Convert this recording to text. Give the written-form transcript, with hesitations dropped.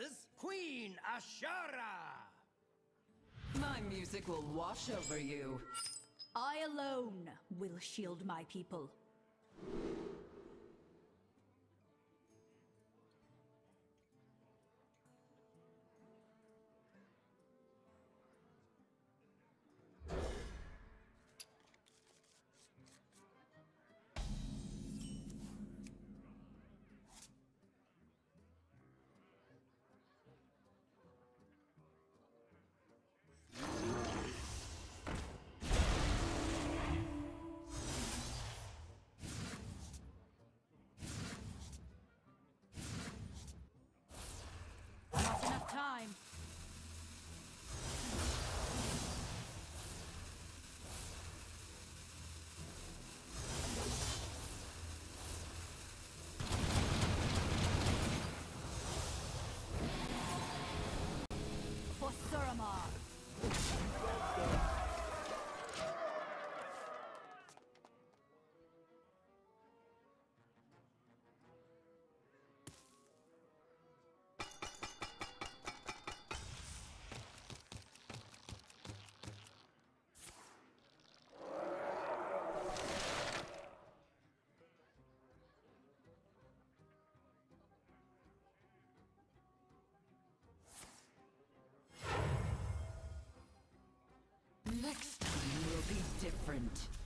versus Queen Ashara. My music will wash over you. I alone will shield my people. Time. For Suramar. Next time will be different.